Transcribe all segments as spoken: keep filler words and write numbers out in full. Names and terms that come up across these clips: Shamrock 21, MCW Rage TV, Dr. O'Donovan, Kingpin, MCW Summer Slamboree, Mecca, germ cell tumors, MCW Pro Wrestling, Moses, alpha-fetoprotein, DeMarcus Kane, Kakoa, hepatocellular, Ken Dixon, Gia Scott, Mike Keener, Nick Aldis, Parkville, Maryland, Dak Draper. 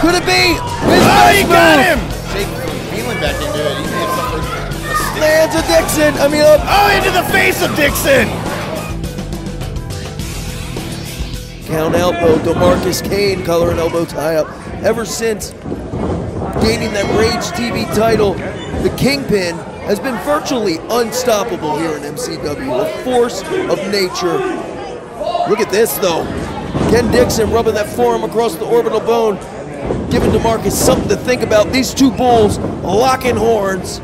Could it be? His oh, he got him! Jake feeling back into it. He hits the first time. Lands a Dixon. I mean, up. Oh, into the face of Dixon! Count elbow, DeMarcus Kane, collar and elbow tie up. Ever since gaining that Rage T V title, the Kingpin has been virtually unstoppable here in M C W, a force of nature. Look at this though. Ken Dixon rubbing that forearm across the orbital bone, giving DeMarcus something to think about. These two bulls locking horns.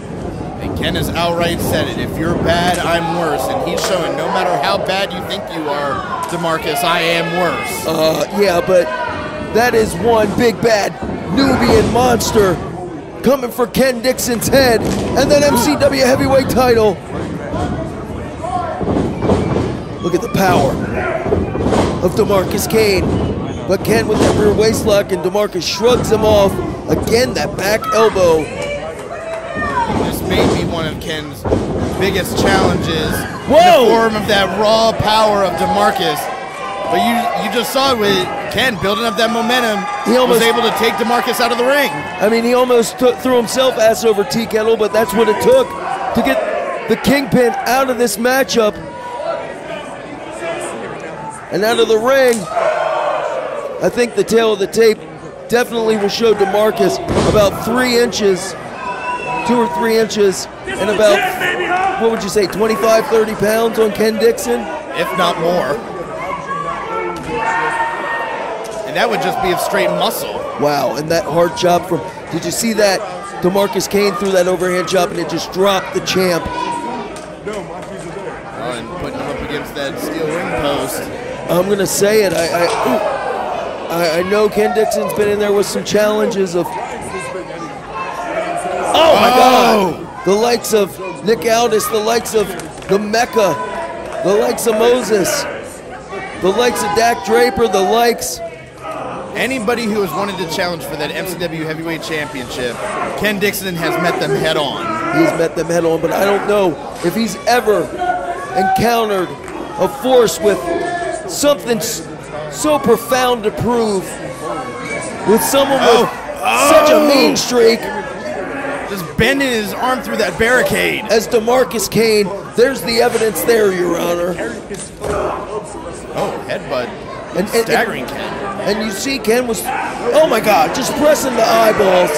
And Ken has outright said it, if you're bad, I'm worse. And he's showing no matter how bad you think you are, DeMarcus, I am worse. Uh, yeah, but that is one big bad Nubian monster coming for Ken Dixon's head. And then M C W heavyweight title. Look at the power of DeMarcus Kane. But Ken with that rear waist lock, and DeMarcus shrugs him off. Again, that back elbow. This may be one of Ken's biggest challenges. Whoa! In the form of that raw power of DeMarcus. But you you just saw it with Ken building up that momentum. He almost, was able to take DeMarcus out of the ring. I mean, he almost threw himself ass over tea kettle, but that's what it took to get the Kingpin out of this matchup and out of the ring. I think the tail of the tape definitely will show DeMarcus about three inches. Two or three inches and about, what would you say, twenty-five, thirty pounds on Ken Dixon? If not more. And that would just be of straight muscle. Wow, and that hard chop from, did you see that? DeMarcus Kane threw that overhand chop and it just dropped the champ. Oh, and putting him up against that steel ring post. I'm gonna say it, I, I, I, I know Ken Dixon's been in there with some challenges of, oh my God! The likes of Nick Aldis, the likes of the Mecca, the likes of Moses, the likes of Dak Draper, the likes. Anybody who has wanted to challenge for that M C W Heavyweight Championship, Ken Dixon has met them head on. He's met them head on, but I don't know if he's ever encountered a force with something so profound to prove, with someone with oh. Oh. such a mean streak. Just bending his arm through that barricade. As DeMarcus Kane, there's the evidence there, Your Honor. Oh, headbutt. And, and, Staggering and, Ken. And you see Ken was, oh my God, just pressing the eyeballs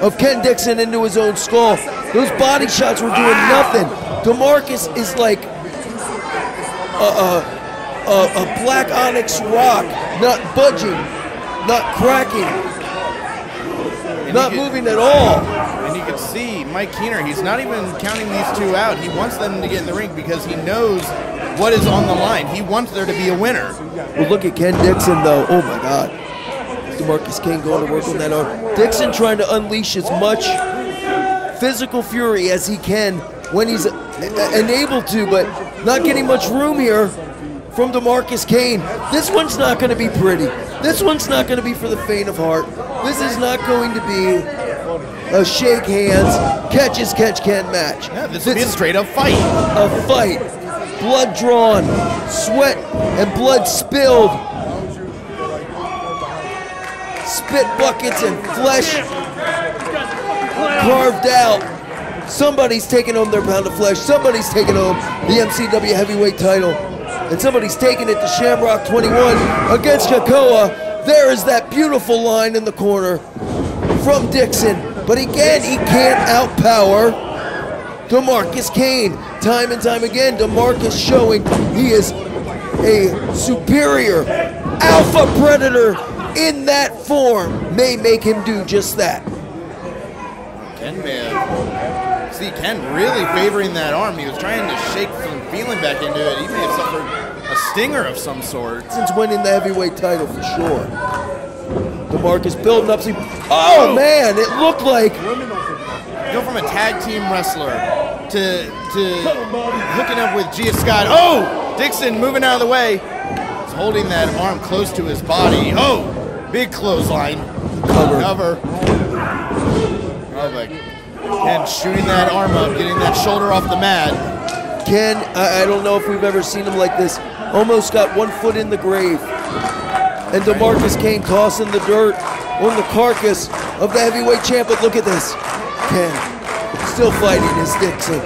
of Ken Dixon into his own skull. Those body shots were doing ah. nothing. DeMarcus is like a, a, a, a black onyx rock, not budging, not cracking. Not could, moving at all. And you can see Mike Keener, he's not even counting these two out. He wants them to get in the ring because he knows what is on the line. He wants there to be a winner. Well, look at Ken Dixon, though. Oh, my God. DeMarcus King going to work on that arm. Dixon trying to unleash as much physical fury as he can when he's unable to, but not getting much room here from DeMarcus Kane. This one's not going to be pretty. This one's not going to be for the faint of heart. This is not going to be a shake hands, catch is catch can match. Yeah, this will be a straight up fight. A fight, blood drawn, sweat and blood spilled. Spit buckets and flesh carved out. Somebody's taking home their pound of flesh. Somebody's taking home the M C W heavyweight title. And somebody's taking it to Shamrock twenty-one against Kakoa. There is that beautiful line in the corner from Dixon. But again, he can't outpower DeMarcus Kane. Time and time again, DeMarcus showing he is a superior alpha predator in that form. May make him do just that. Ken man. See, Ken really favoring that arm. He was trying to shake some feeling back into it. He may have suffered a stinger of some sort. Since winning the heavyweight title, for sure. DeMarcus building up. Some, oh, oh, man, it looked like. Go from a tag team wrestler to, to hooking up with Gia Scott. Oh, Dixon moving out of the way. He's holding that arm close to his body. Oh, big clothesline. Cover. Cover. Oh, my God. And shooting that arm up, getting that shoulder off the mat. Ken, I, I don't know if we've ever seen him like this. Almost got one foot in the grave. and DeMarcus Kane tossing the dirt on the carcass of the heavyweight champ. But look at this, Ken still fighting his Dixon.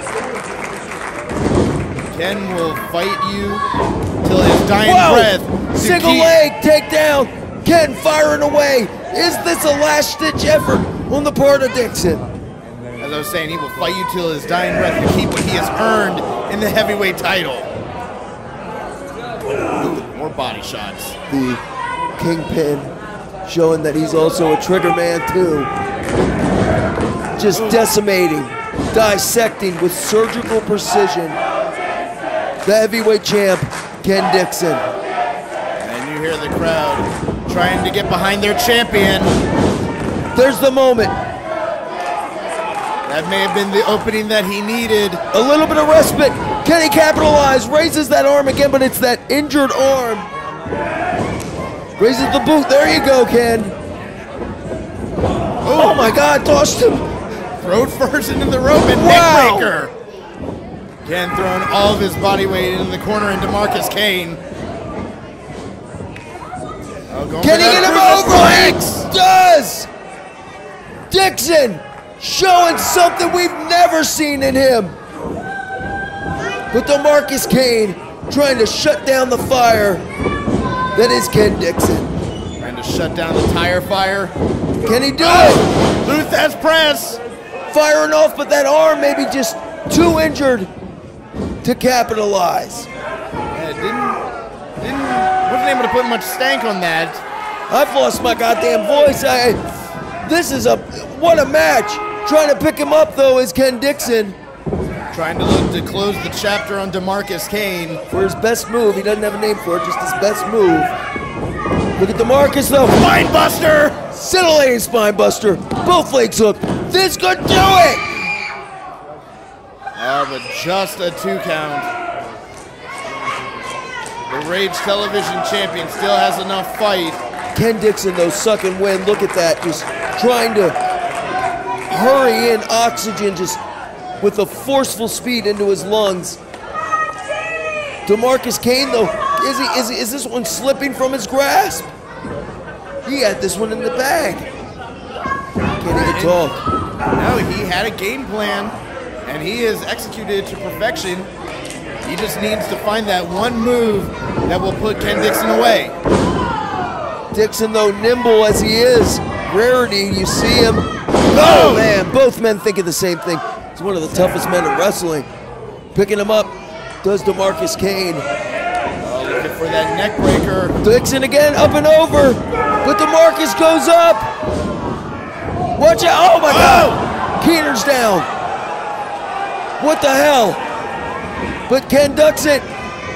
Ken will fight you till his dying Whoa. breath. Single keep. leg takedown. Ken firing away. Is this a last-ditch effort on the part of Dixon? As I was saying, he will fight you till his dying breath to keep what he has earned in the heavyweight title. Ooh, more body shots. The Kingpin showing that he's also a trigger man too. Just Ooh. decimating, dissecting with surgical precision the heavyweight champ, Ken Dixon. And you hear the crowd trying to get behind their champion. There's the moment. That may have been the opening that he needed. A little bit of respite. Can he capitalize? Raises that arm again, but it's that injured arm. Raises the boot. There you go, Ken. Oh, oh my God, tossed him. Throat first into the rope and wow. neckbreaker. Ken throwing all of his body weight into the corner into DeMarcus Kane. Oh, Can he get him over? He does! Dixon showing something we've never seen in him. But DeMarcus Kane trying to shut down the fire that is Ken Dixon. Trying to shut down the tire fire. Can he do oh, it? Luthes press. Firing off, but that arm maybe just too injured to capitalize. Yeah, didn't, didn't, wasn't able to put much stank on that. I've lost my goddamn voice. I, this is a, what a match. Trying to pick him up though is Ken Dixon. Trying to look to close the chapter on DeMarcus Kane. For his best move, he doesn't have a name for it, just his best move. Look at DeMarcus though. Spine buster. Scintillating spine buster. Both legs hooked. This could do it. Ah, but just a two count. The Rage Television champion still has enough fight. Ken Dixon, though, suck and win. Look at that, just trying to hurry in oxygen, just with a forceful speed into his lungs. DeMarcus Kane, though, is he, is he, is this one slipping from his grasp? He had this one in the bag. Can't even talk. No, he had a game plan, and he has executed it to perfection. He just needs to find that one move that will put Ken Dixon away. Dixon, though, nimble as he is, rarity, you see him. Oh, man, both men think of the same thing. He's one of the toughest men in wrestling. Picking him up does DeMarcus Kane. Oh, looking for that neck breaker. Dixon again, up and over, but DeMarcus goes up. Watch out, oh my oh. God. Keener's down. What the hell? But Ken ducks it,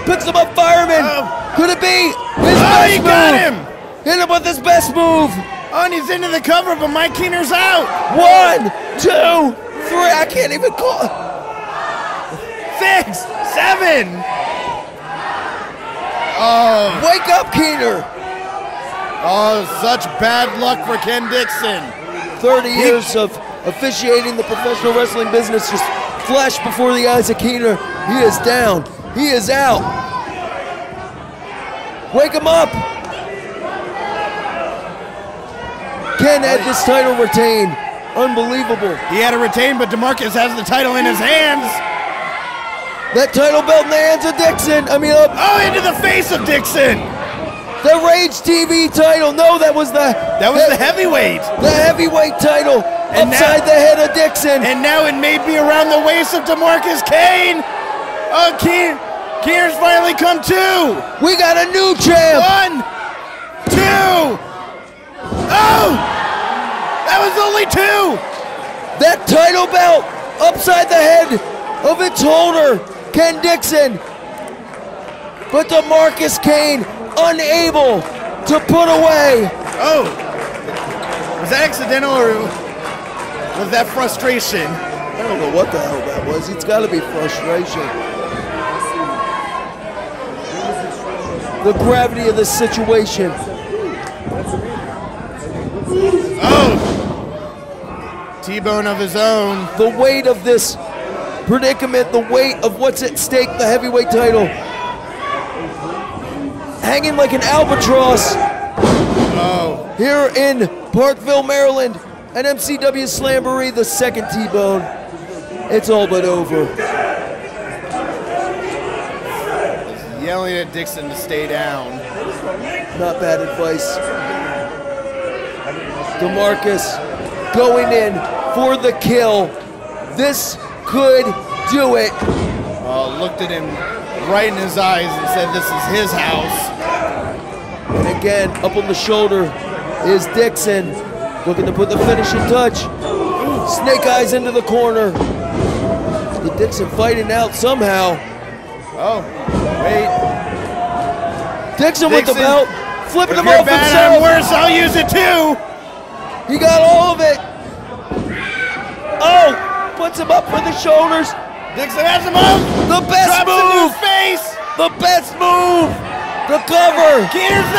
picks him up, fireman. Oh. Could it be his oh, best he move? Got him! Hit him with his best move. Oh, and he's into the cover, but Mike Keener's out. One, two, three. I can't even call. Six, seven. Oh. Wake up, Keener. Oh, such bad luck for Ken Dixon. thirty he years of officiating the professional wrestling business just flashed before the eyes of Keener. He is down. He is out. Wake him up. Ken had this title retained. Unbelievable. He had it retained, but DeMarcus has the title in his hands. That title belt in the hands of Dixon. I mean, up. Oh, into the face of Dixon. The Rage T V title. No, that was the. That was he the heavyweight. The heavyweight title and upside now, the head of Dixon. And now it may be around the waist of DeMarcus Kane. Oh, Keen, Keener's finally come to. We got a new champ. One, two. Oh, that was only two. That title belt upside the head of its holder, Ken Dixon. But DeMarcus Kane unable to put away. Oh, was that accidental or was that frustration? I don't know what the hell that was. It's got to be frustration. The gravity of the situation. Oh! T-bone of his own. The weight of this predicament, the weight of what's at stake, the heavyweight title. Hanging like an albatross Oh. Here in Parkville, Maryland, an M C W Slamboree, the second T-Bone. It's all but over. He's yelling at Dixon to stay down. Not bad advice. DeMarcus going in for the kill. This could do it. Uh, looked at him right in his eyes and said, this is his house. And again, up on the shoulder is Dixon, looking to put the finishing touch. Snake eyes into the corner. The Dixon fighting out somehow. Oh, wait. Dixon, Dixon with the belt, flipping him off himself. Worse, I'll use it too. He got all of it. Oh, puts him up for the shoulders. Dixon has him up. The best Drops move. His face. The best move. The cover. Keener's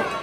there. Two.